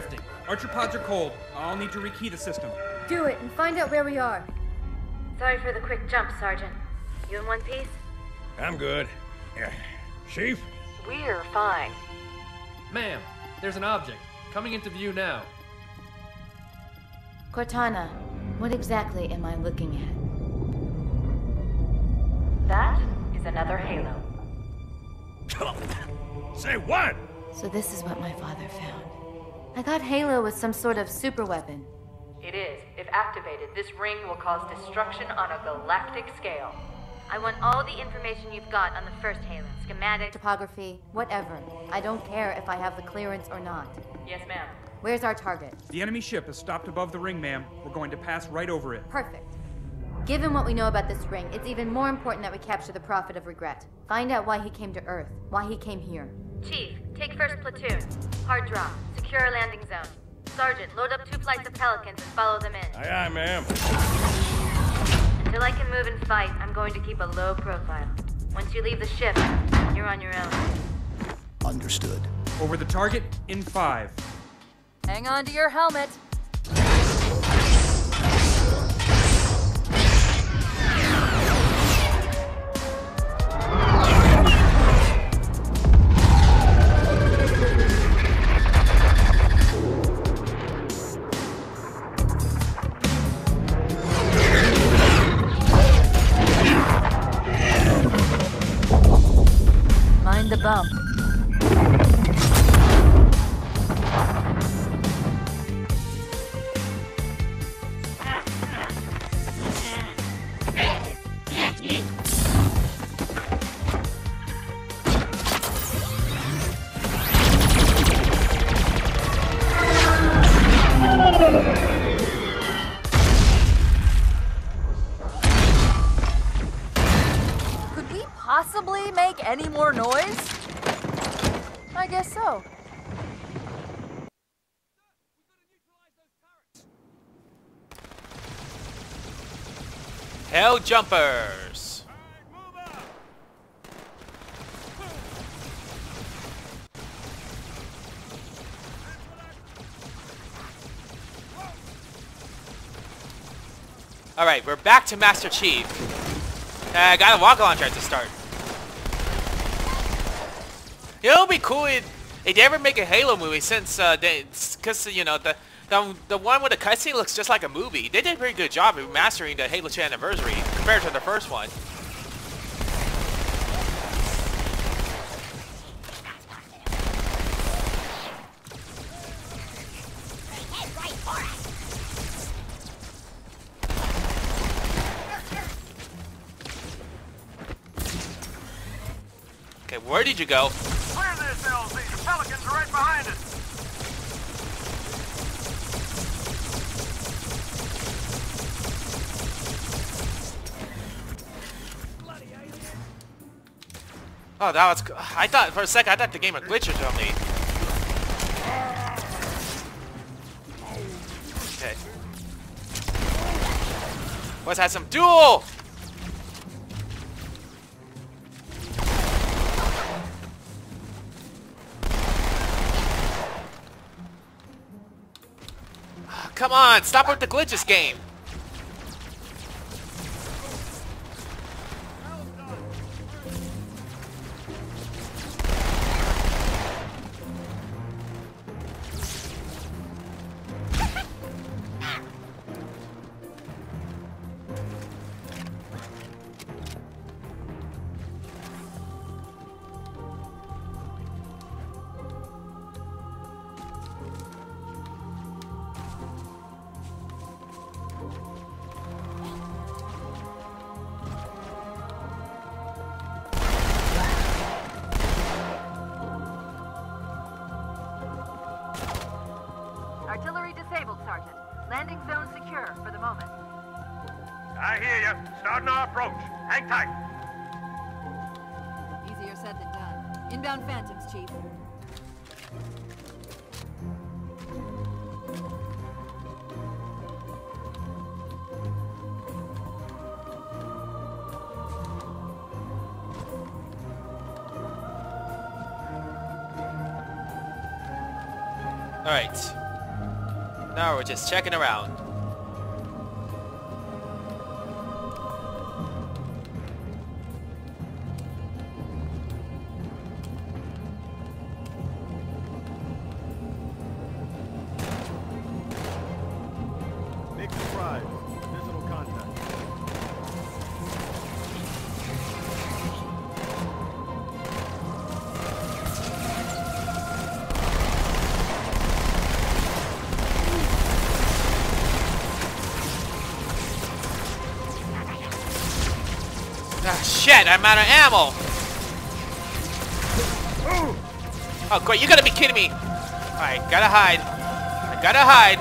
drifting. Archer pods are cold. I'll need to rekey the system. Do it and find out where we are. Sorry for the quick jump, Sergeant. You in one piece? I'm good. Chief? We're fine. Ma'am, there's an object coming into view now. Cortana, what exactly am I looking at? That is another Halo. Say what? So this is what my father found. I thought Halo was some sort of superweapon. It is. If activated, this ring will cause destruction on a galactic scale. I want all the information you've got on the first Halo. Schematic, topography, whatever. I don't care if I have the clearance or not. Yes, ma'am. Where's our target? The enemy ship has stopped above the ring, ma'am. We're going to pass right over it. Perfect. Given what we know about this ring, it's even more important that we capture the Prophet of Regret. Find out why he came to Earth, why he came here. Chief, take first platoon. Hard drop. Secure landing zone. Sergeant, load up 2 flights of Pelicans and follow them in. Aye, aye, ma'am. Until I can move and fight, I'm going to keep a low profile. Once you leave the ship, you're on your own. Understood. Over the target in 5. Hang on to your helmet. The bump. Could we possibly make any more noise? I guess so. Hell jumpers! Right, alright, we're back to Master Chief. I got a walk-along try to start. You know, it would be cool if they ever make a Halo movie, since because you know the one with the cutscene looks just like a movie. They did a pretty good job of mastering the Halo 2 anniversary compared to the first one. Okay, where did you go? The Pelicans are right behind us. Oh, that was... I thought for a second, I thought the game had glitched on me. Okay. Let's have some duel! Come on, stop with the glitches game. Alright. No, we're just checking around. Shit, I'm out of ammo! Oh great, you gotta be kidding me! Alright, gotta hide. I gotta hide.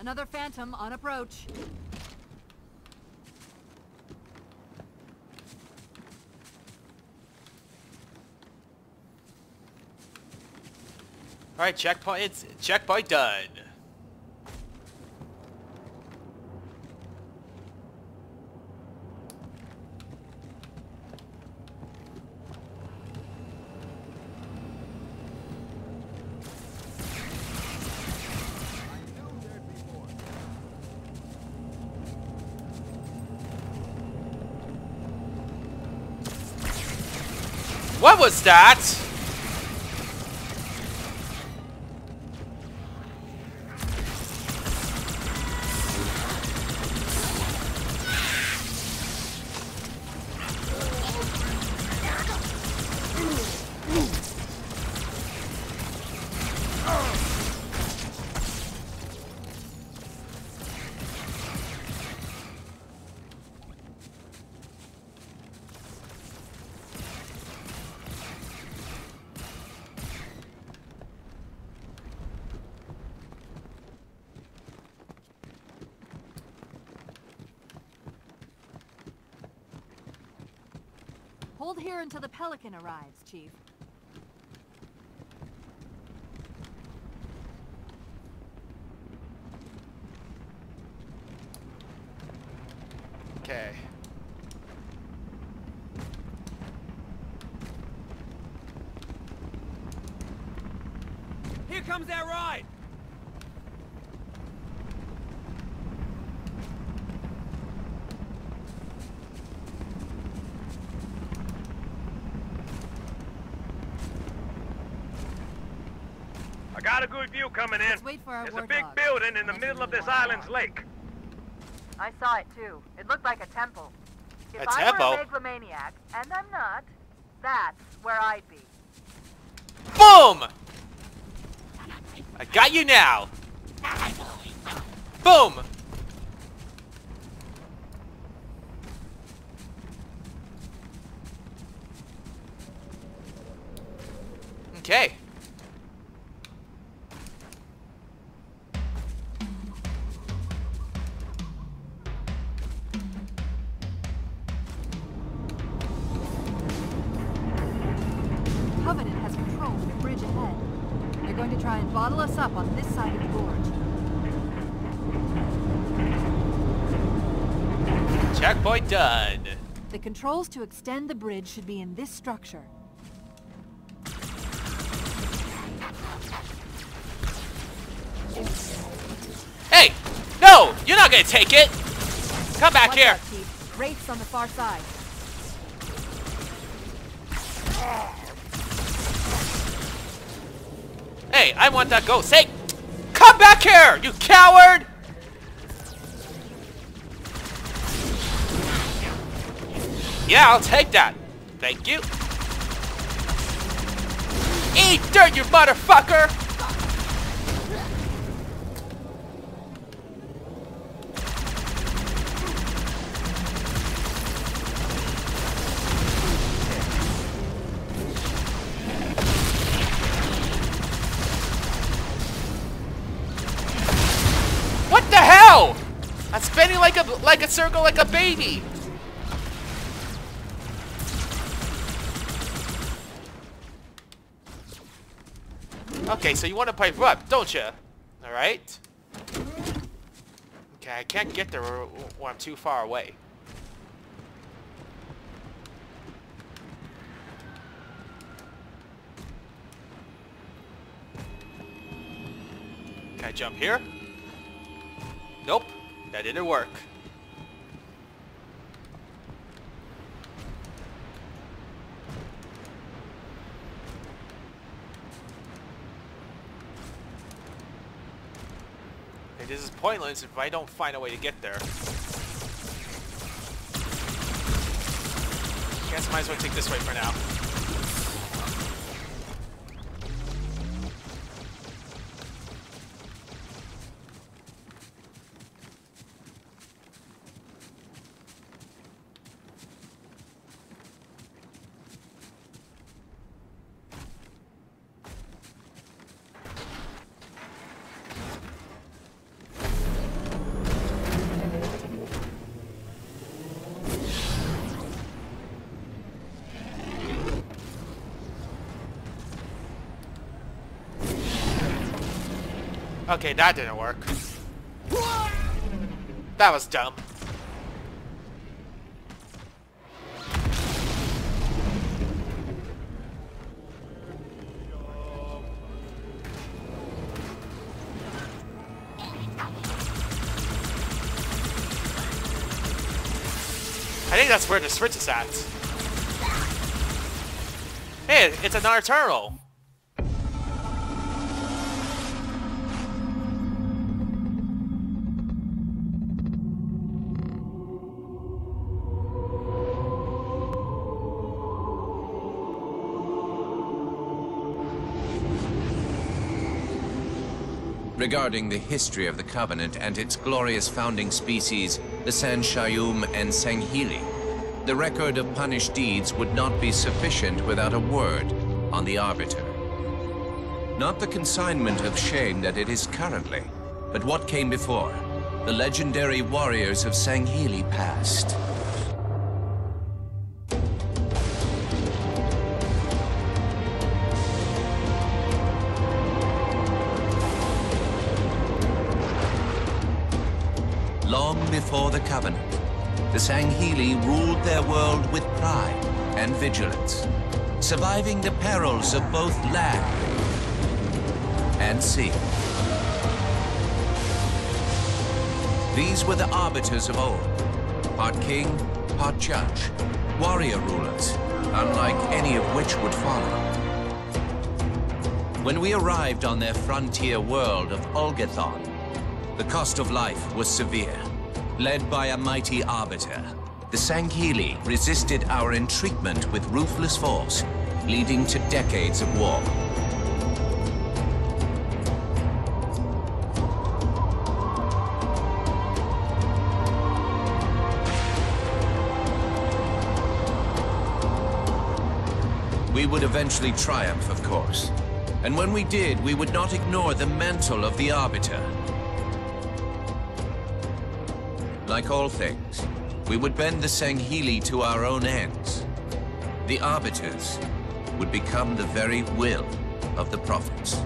Another phantom on approach. All right, checkpoint. It's checkpoint done. What was that? Hold here until the Pelican arrives, Chief. Okay. Here comes that ride! Got a good view coming in. Let's wait for our war dog. There's a big building in the middle of this island's lake. I saw it too. It looked like a temple. If I were a megalomaniac, and I'm not, that's where I'd be. Boom! I got you now. Boom! Okay. Bottle us up on this side of the gorge. Checkpoint done. The controls to extend the bridge should be in this structure. Hey! No! You're not gonna take it! Come back here! Wraiths on the far side. Hey, I want that ghost. Hey, come back here, you coward! Yeah, I'll take that. Thank you. Eat dirt, you motherfucker! I'm spinning like a circle, like a baby. Okay, so you want to pipe up, don't you? Alright. Okay, I can't get there when I'm too far away. Can I jump here? Nope, that didn't work. This is pointless if I don't find a way to get there. Guess I might as well take this way for now. Okay, that didn't work. That was dumb. I think that's where the switch is at. Hey, it's another turtle. Regarding the history of the Covenant and its glorious founding species, the San Shayum and Sangheili, the record of punished deeds would not be sufficient without a word on the Arbiter. Not the consignment of shame that it is currently, but what came before. The legendary warriors of Sangheili past. Before the Covenant, the Sangheili ruled their world with pride and vigilance, surviving the perils of both land and sea. These were the Arbiters of old, part king, part judge, warrior rulers, unlike any of which would follow. When we arrived on their frontier world of Olgathon, the cost of life was severe. Led by a mighty Arbiter, the Sangheili resisted our entreatment with ruthless force, leading to decades of war. We would eventually triumph, of course, and when we did, we would not ignore the mantle of the Arbiter. Like all things, we would bend the Sangheili to our own ends. The Arbiters would become the very will of the Prophets.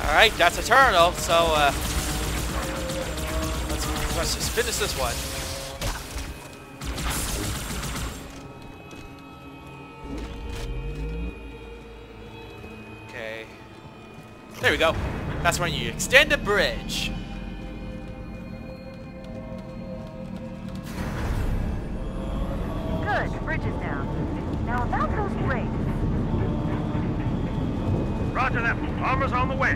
Alright, that's a turtle, so let's just finish this one. There we go. That's when you extend the bridge. Good, the bridge is down. Now about those brakes. Roger that. Armor's on the way.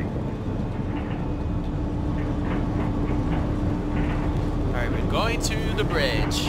Alright, we're going to the bridge.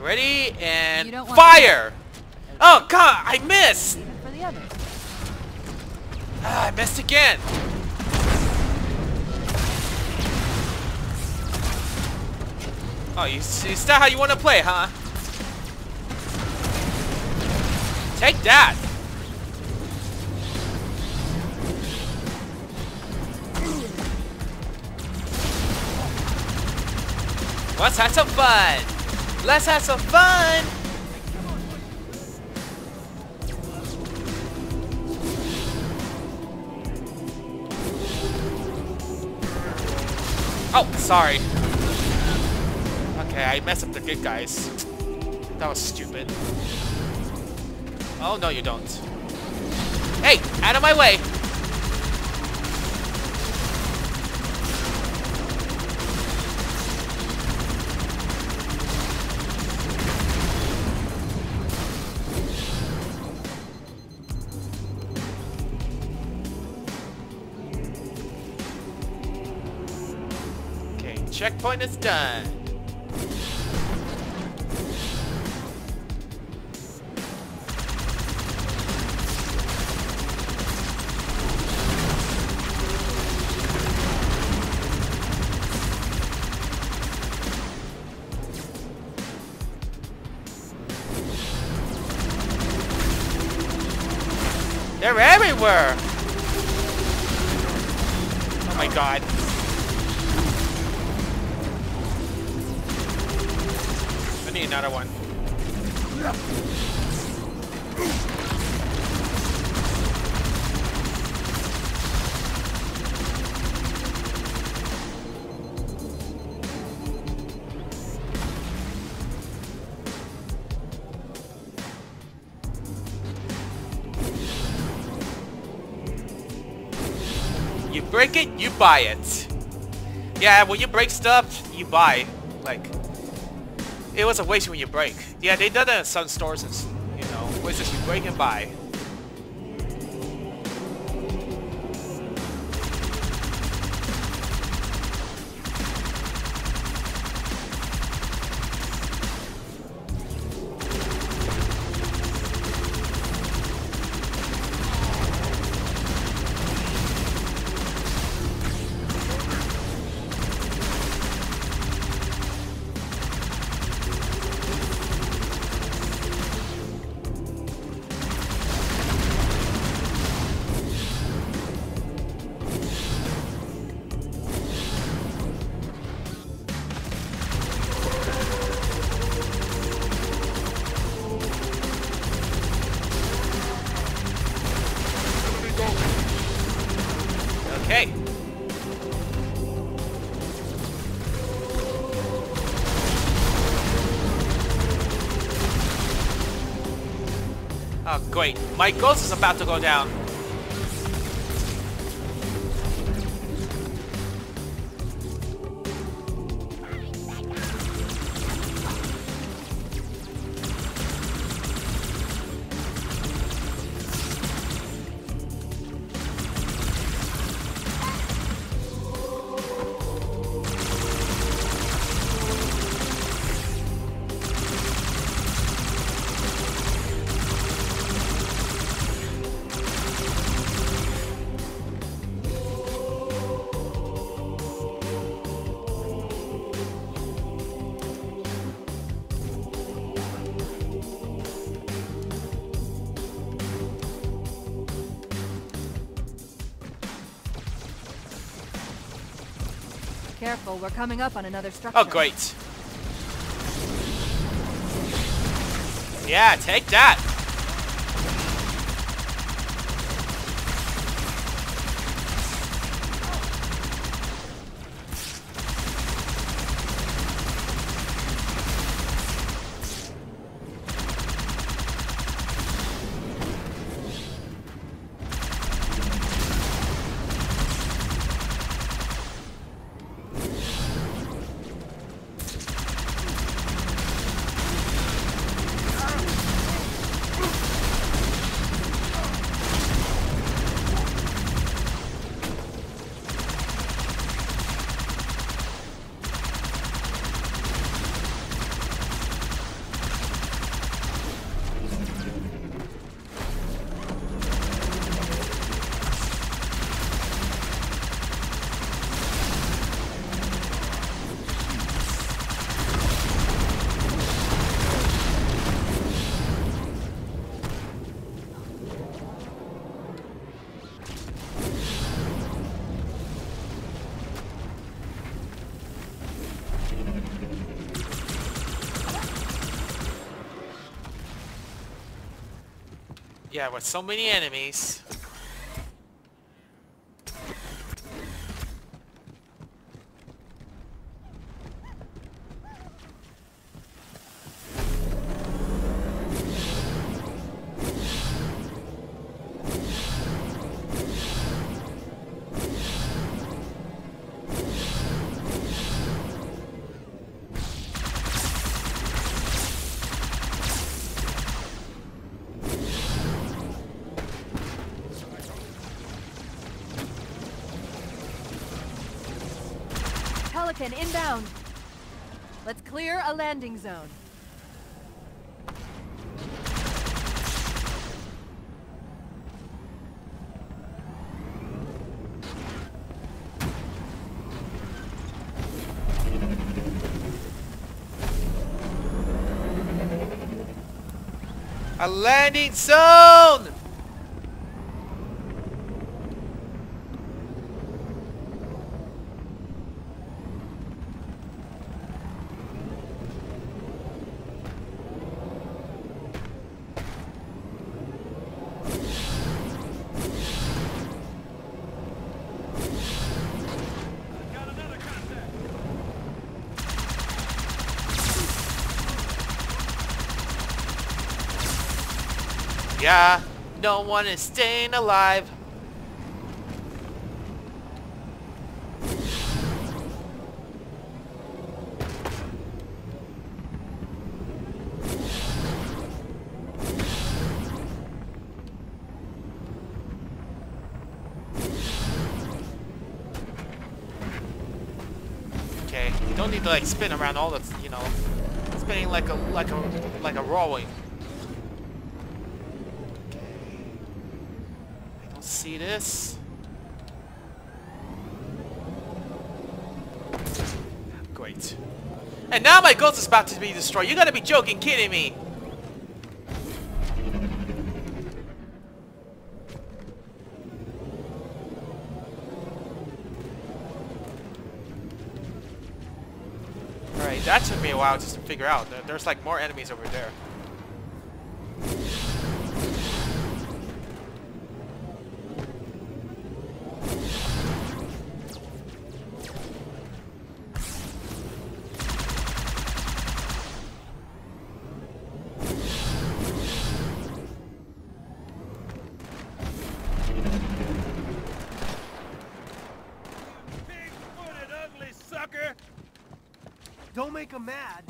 Ready and fire! Oh god, I missed! For the others. I missed again! Oh, is that how you want to play, huh? Take that! Let's have some fun! Let's have some fun! Oh, sorry. Okay, I messed up the good guys. That was stupid. Oh, no you don't. Hey, out of my way! Checkpoint is done. They're everywhere. Oh my god. Another one. You break it, you buy it. Yeah, when you break stuff, you buy. Like, it was a waste when you break. Yeah, they done that in some stores and, you know, places you break and buy. Oh great, my ghost is about to go down. Careful, we're coming up on another structure. Oh, great. Yeah, take that. Yeah, with so many enemies. Pelican inbound. Let's clear a landing zone. A landing zone. Yeah, no one is staying alive. Okay, you don't need to like spin around all the, you know, spinning like a rolling. See this? Great. And now my ghost is about to be destroyed. You gotta be joking, kidding me. Alright, that took me a while just to figure out. There's like more enemies over there. Don't make him mad.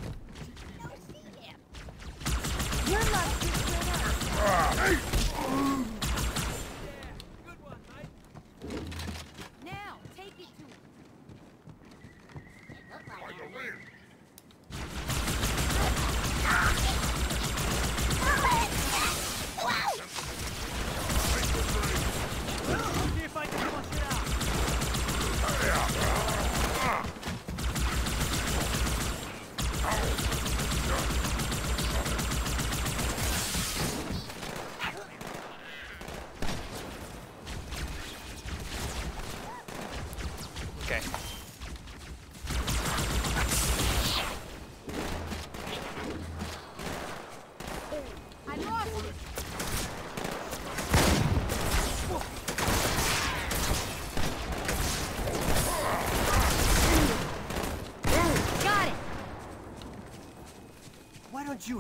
You're not good. Good one, mate. Now, take it to you.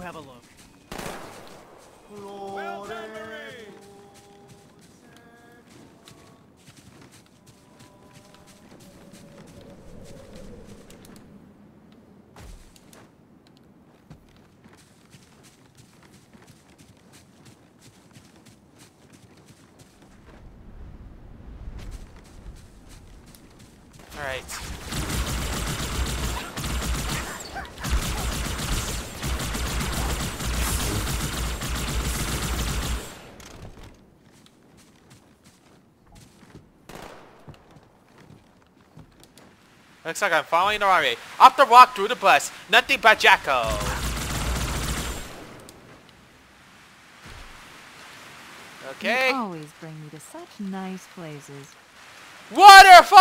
Have a look. Well done, Marine. All right. Looks like I'm following the army. Up the rock through the bus. Nothing but Jackal. Okay. You always bring me to such nice places. Waterfall!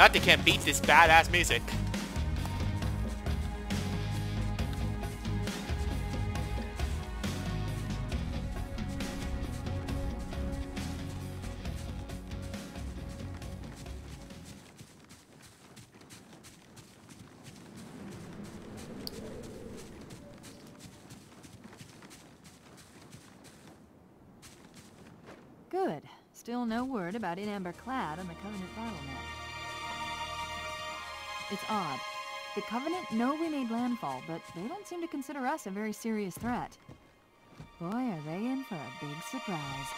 Nothing can beat this badass music. Good. Still no word about In Amberclad on the Covenant battle map. It's odd. The Covenant know we made landfall, but they don't seem to consider us a very serious threat. Boy, are they in for a big surprise.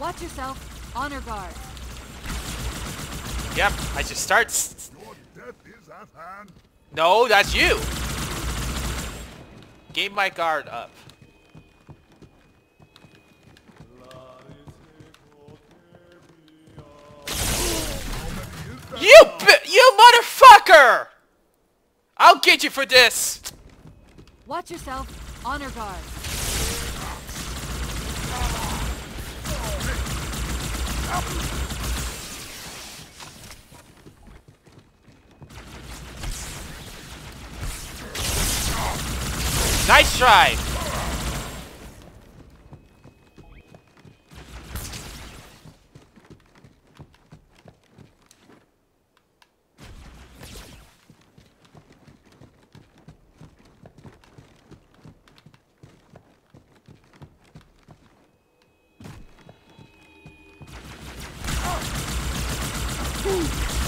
Watch yourself, Honor Guard. Yep, I should start. Your death is at hand. No, that's you. Gave my guard up. You motherfucker! I'll get you for this. Watch yourself, Honor Guard. Nice try. Ooh.